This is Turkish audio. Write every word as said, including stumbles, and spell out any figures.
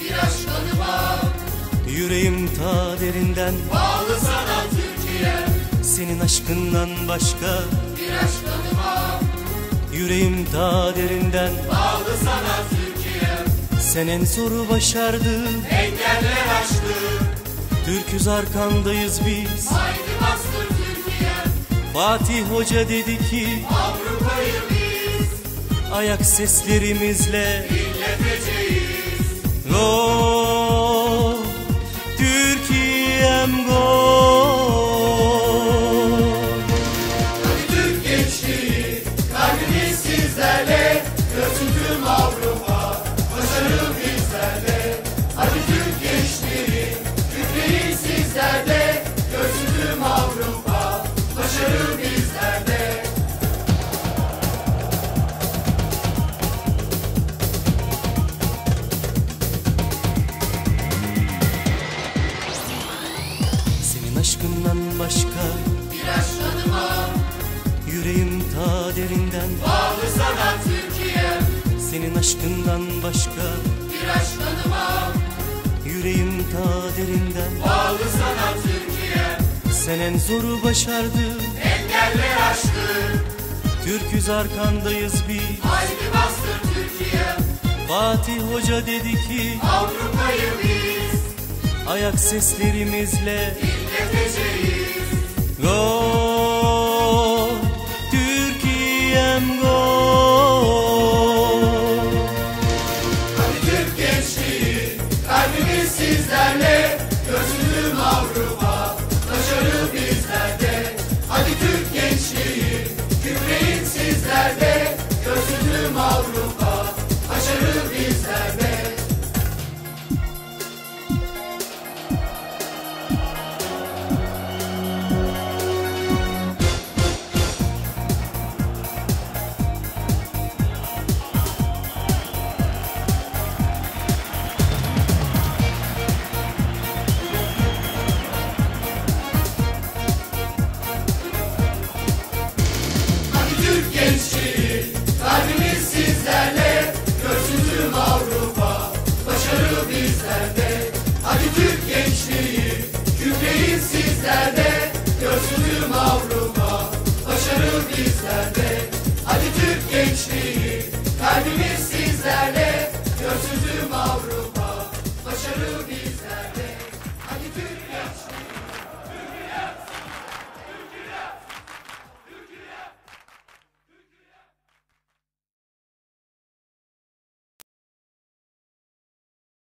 biraz kanıma, yüreğim ta derinden bağlı sana Türkiye. Senin aşkından başka biraz kanıma, yüreğim ta derinden bağlı sana Türkiye. Sen en zoru başardın, engeller aştın, Türküz arkandayız biz, haydi bastır Türkiye. Fatih Hoca dedi ki Avrupa'yı biz ayak seslerimizle inleteceğiz. Gol Türkiye'm, gol. Hadi Türk gençliği, kalbimiz sizlerle, görsün tüm Avrupa başarı bizlerle. Hadi Türk gençliği, kütleyi sizlerle, görsün tüm Avrupa başarı bizlerle. Aşkından başka biraz kanıma, yüreğim ta derinden bağlı sana Türkiye. Senin aşkından başka biraz kanıma, yüreğim ta derinden bağlı sana Türkiye. Sen en zoru başardın, engeller aştın, Türküz arkandayız biz, haydi bastır Türkiye. Fatih Hoca dedi ki Avrupa'yı biz ayak seslerimizle inleteceğiz. Go!